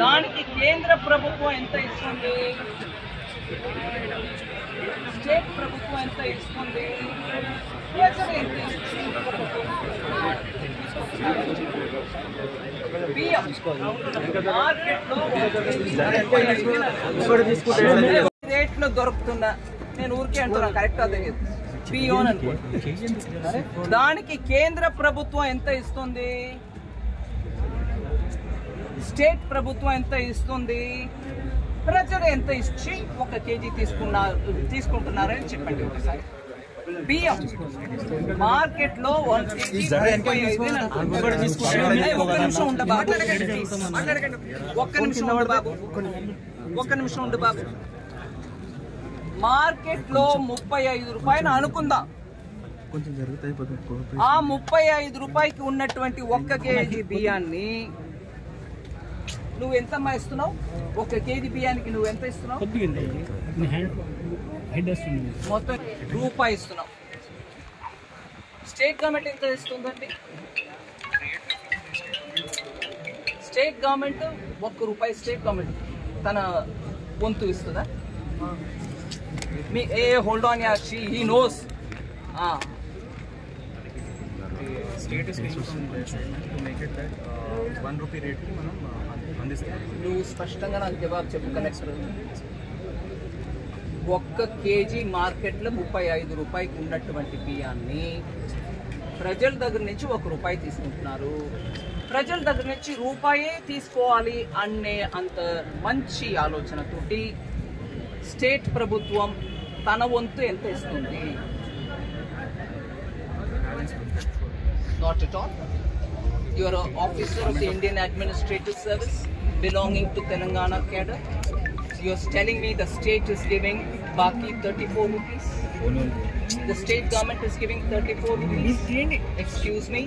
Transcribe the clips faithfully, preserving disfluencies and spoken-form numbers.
దానికి కేంద్ర ప్రభుత్వం ఎంత ఇస్తుంది, స్టేట్ ప్రభుత్వం ఎంత ఇస్తుంది, రేట్లు దొరుకుతున్న నేను ఊరికే అంటున్నా, కరెక్ట్ అదే బియ్యం అనుకో. దానికి కేంద్ర ప్రభుత్వం ఎంత ఇస్తుంది, స్టేట్ ప్రభుత్వం ఎంత ఇస్తుంది, ప్రజలు ఎంత ఇచ్చి ఒక కేజీ తీసుకున్నారు తీసుకుంటున్నారని చెప్పండి ఒకసారి. బియ్యం మార్కెట్ లో వన్ కేజీ ఒక్క నిమిషం ఉండ బాబు, ఒక్క నిమిషం ఉండు బాబు, ఒక్క నిమిషం ఉండు బాబు. మార్కెట్ లో ముప్పై ఐదు రూపాయలు అనుకుందాం. ఆ ముప్పై ఐదు రూపాయకి ఉన్నటువంటి ఒక్క కేజీ బియ్యాన్ని నువ్వు ఎంతమ్మా ఇస్తున్నావు? ఒక కేజీ బియ్యానికి నువ్వు ఎంత ఇస్తున్నావు? మొత్తం రూపాయి ఇస్తున్నావు. స్టేట్ గవర్నమెంట్ ఎంత ఇస్తుందండి? స్టేట్ గవర్నమెంట్ ఒక్క రూపాయి స్టేట్ గవర్నమెంట్ తన వంతు ఇస్తుందా? మీ ఏ hold on yeah she he knows. State is to make it that uh, one rupee rate ki manam andistharu. Nu spashtanga na jawab cheppu collector. Okka kg market lo ముప్పై ఐదు rupayiki unnatuvanti biyanni prajal daggara nunchi ఒక రూపాయి తీసుకుంటున్నారు. ప్రజల దగ్గర నుంచి రూపాయే తీసుకోవాలి అనే అంత మంచి ఆలోచనతోటి స్టేట్ ప్రభుత్వం తన వంతు ఎంత ఇస్తుంది? Not at all. You are an officer of the Indian Administrative Service belonging to Telangana cadre. You are telling me the state is giving baki thirty-four rupees. The state government is giving thirty-four rupees. Excuse me.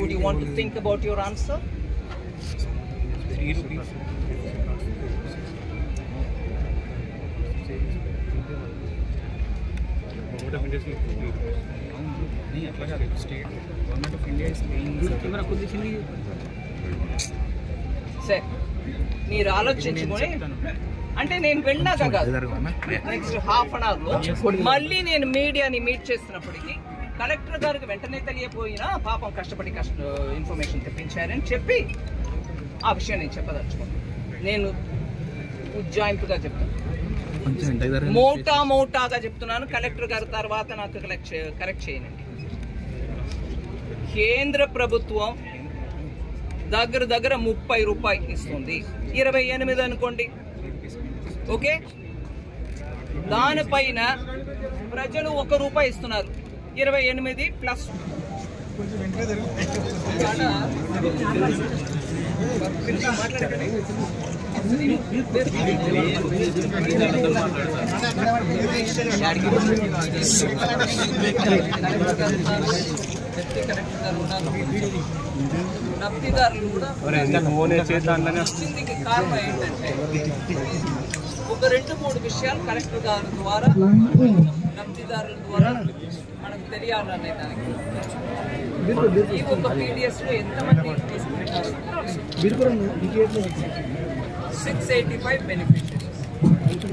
Would you want to think about your answer? Three rupees. नहीं अपना क्या state government of India is paying camera खुद दिखने से नी रालोच चीज़ बोले अंटे ने वेल्ला का का नेक्स्ट हाफ एन आवर लो मल्ली ने मीडिया ने मीट చేస్తున్న పడికి కలెక్టర్ గారికి వెంటనే తెలియపోయినా పాపం కష్టపడి కష్ట ఇన్ఫర్మేషన్ తెప్పించారని చెప్పి ఆ విషయం నేను చెప్పదలుచుకున్నాను. నేను ఉజ్జాయింపుగా చెప్తాను, మోటా మోటాగా చెప్తున్నాను. కలెక్టర్ గారి తర్వాత నాకు కరెక్ట్ చేయనండి. కేంద్ర ప్రభుత్వం దగ్గర దగ్గర ముప్పై రూపాయలు ఇస్తుంది, ఇరవై ఎనిమిది అనుకోండి. ఓకే, దానిపైన ప్రజలు ఒక రూపాయి ఇస్తున్నారు, ఇరవై ఎనిమిది ప్లస్ లబ్ధిదారులు కూడా వచ్చిందికి కారణం ఏంటంటే ఒక రెండు మూడు విషయాలు కలెక్టర్ గారి ద్వారా లబ్ధిదారుల ద్వారా మనకు తెలియాలనే దానికి ఈ ఒక్క పీడిఎస్ లో ఎంతమంది తీసుకుంటారు? Six eighty five beneficiaries.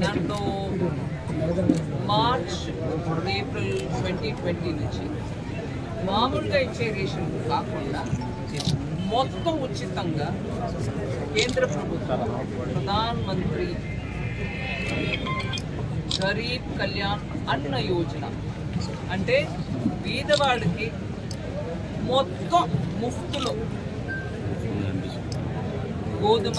దాంట్లో మార్చ్ ఏప్రిల్ ట్వంటీ ట్వంటీ నుంచి మామూలుగా ఇచ్చే రేషన్ కాకుండా మొత్తం ఉచితంగా కేంద్ర ప్రభుత్వం ప్రధానమంత్రి గరీబ్ కళ్యాణ్ అన్న యోజన అంటే బీదవాడికి మొత్తం ముఫ్తులో గోధుమ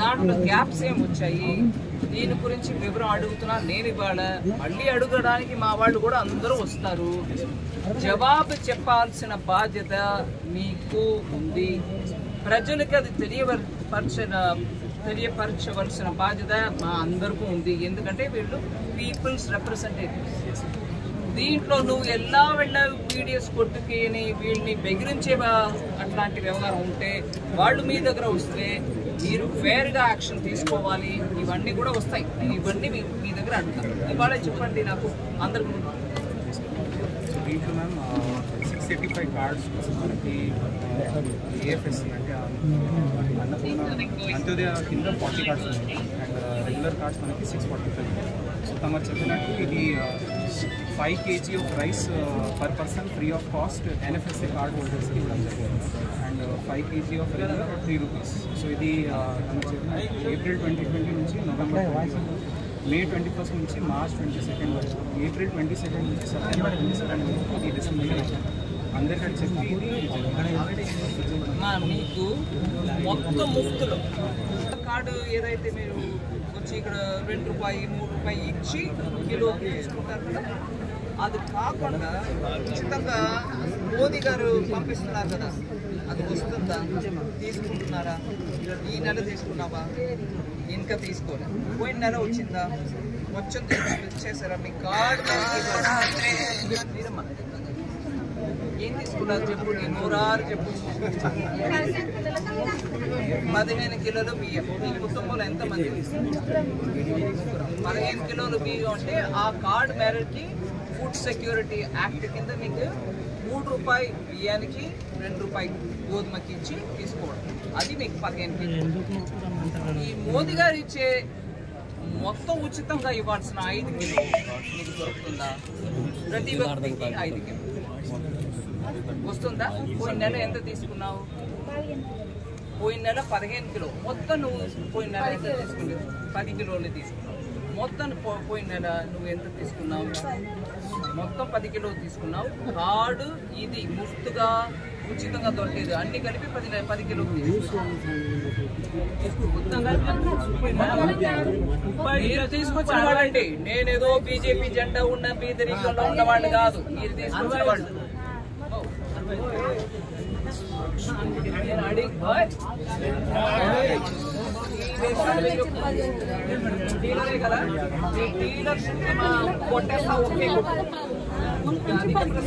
దాంట్లో గ్యాప్స్ ఏమి వచ్చాయి? దీని గురించి వివరం అడుగుతున్నా నేను ఇవాళ మళ్ళీ అడగడానికి మా వాళ్ళు కూడా అందరూ వస్తారు జవాబు చెప్పాల్సిన బాధ్యత మీకు ఉంది ప్రజలకు అది తెలియపరచిన తెలియపరచవలసిన బాధ్యత మా అందరికీ ఉంది ఎందుకంటే వీళ్ళు పీపుల్స్ రిప్రజెంటేటివ్స్ దీంట్లో నువ్వు ఎలా వెళ్ళా వీడియోస్ కొట్టుకుని వీళ్ళని బెదిరించే అట్లాంటి వ్యవహారం ఉంటే వాళ్ళు మీ దగ్గర వస్తే మీరు ఫేర్గా యాక్షన్ తీసుకోవాలి ఇవన్నీ కూడా వస్తాయి నేను ఇవన్నీ మీ దగ్గర అడుగుతాను ఇవాళ చెప్పండి నాకు అందరికీ సిక్స్ ఎయిటీ ఫైవ్ కార్డ్స్ మనకి ఏఎఫ్ఎస్ అంటే అంత్యోదయ కింద ఫార్టీ కార్డ్స్ ఉన్నాయి అండ్ రెగ్యులర్ కార్డ్స్ మనకి సిక్స్ ఫార్టీ ఫైవ్ సో తమరు చెప్పినట్టు ఇది five KG of rice per person free of cost NFSA card హోల్డర్స్కి ఇవ్వడం జరిగింది and five KG of rice three rupees so ఇది ఏప్రిల్ ట్వంటీ ట్వంటీ నుంచి నవంబర్ మే ట్వంటీ ఫస్ట్ నుంచి మార్చ్ ట్వంటీ సెకండ్ వరకు ఏప్రిల్ ట్వంటీ సెకండ్ నుంచి September twenty second వరకు ఈ డిసెంబర్ అందరికీ చెప్పి మీకు మొత్తం ముక్తులు కార్డు ఏదైతే మీరు వచ్చి ఇక్కడ రెండు రూపాయి మూడు రూపాయి ఇచ్చి కిలోకి తీసుకుంటారు కదా అది కాకుండా ఖచ్చితంగా మోదీ గారు పంపిస్తున్నారు కదా అది వస్తుందా తీసుకుంటున్నారా ఈ నెల తీసుకున్నావా ఇంకా తీసుకోలే పోయిన నెల వచ్చిందా వచ్చింది ఇచ్చేసారా మీ కార్డు ఏం తీసుకున్నారు చెప్పు నేను నూరారు చెప్పు పదిహేను కిలోలు బియ్యం మీ కుటుంబంలో ఎంతమంది పదిహేను కిలోలు బియ్యం అంటే ఆ కార్డ్ మేరకి ఫుడ్ సెక్యూరిటీ యాక్ట్ కింద మీకు మూడు రూపాయి బియ్యానికి రెండు రూపాయి గోధుమకి ఇచ్చి తీసుకోవడం అది మీకు పదిహేను కిలో ఈ మోదీ గారు ఇచ్చే మొత్తం ఉచితంగా ఇవ్వాల్సిన ఐదు కిలో మీకు దొరుకుతుందా ప్రతి వ్యక్తికి ఐదు కిలో వస్తుందా పోయిన నెల ఎంత తీసుకున్నావు పోయిన నెల పదిహేను కిలో మొత్తం నువ్వు పోయిన నెల ఎంత తీసుకున్నావు పది కిలోలు తీసుకున్నావు మొత్తం పోయిన నెల నువ్వు ఎంత తీసుకున్నావు మొత్తం పది కిలో తీసుకున్నావు కార్డు ఇది ముఫ్తుగా ఉచితంగా దొరికేది అన్ని కలిపి పది పది కిలో మీరు తీసుకొచ్చిన వాళ్ళండి నేనేదో బీజేపీ జెండా ఉన్న బీదరికంలో ఉన్నవాళ్ళు కాదు మీరు తీసుకొచ్చిన వాళ్ళు పర్వాలేదు ఒకసారి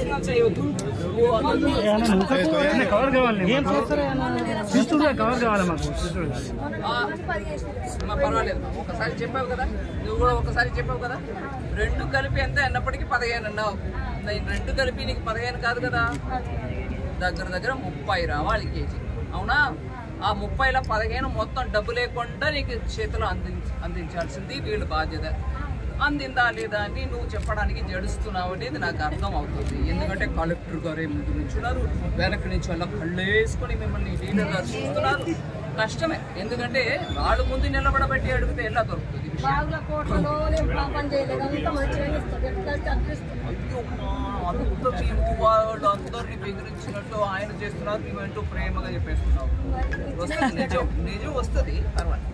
చెప్పావు కదా నువ్వు కూడా ఒకసారి చెప్పావు కదా రెండు కలిపి ఎంత అన్నప్పటికీ పదిహేను అన్నావు నేను రెండు కలిపి నీకు పదిహేను కాదు కదా దగ్గర దగ్గర ముప్పై రావాలి కేజీ అవునా ఆ ముప్పైలో పదిహేను మొత్తం డబ్బు లేకుండా నీకు చేతిలో అంది అందించాల్సింది వీళ్ళ బాధ్యత అందిందా లేదా అని నువ్వు చెప్పడానికి జడుస్తున్నావు అనేది నాకు అర్థం అవుతుంది ఎందుకంటే కలెక్టర్ గారే ముందు నుంచున్నారు వెనక నుంచి అలా కళ్ళు వేసుకొని మిమ్మల్ని లీడర్ గారు చూస్తున్నారు కష్టమే ఎందుకంటే వాళ్ళు ముందు నిలబడబెట్టి అడిగితే ఎలా దొరుకుతుంది అంత మేము వాళ్ళు అందరినీ బెదిరించినట్టు ఆయన చేస్తున్నారు మేమంటూ ప్రేమగా చెప్పేస్తున్నాం వస్తుంది నిజం నిజం వస్తుంది పర్వాలేదు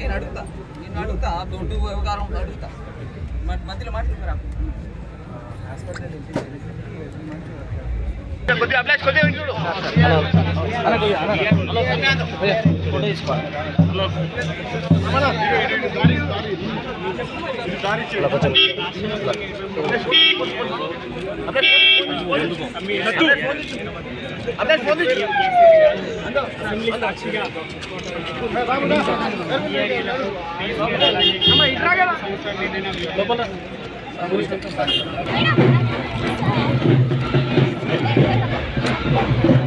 నేను అడుగుతా నేను అడుగుతా దొడ్డు వ్యవహారం అడుగుతా మధ్యలో మాట్లాడుకురా లోపల I'm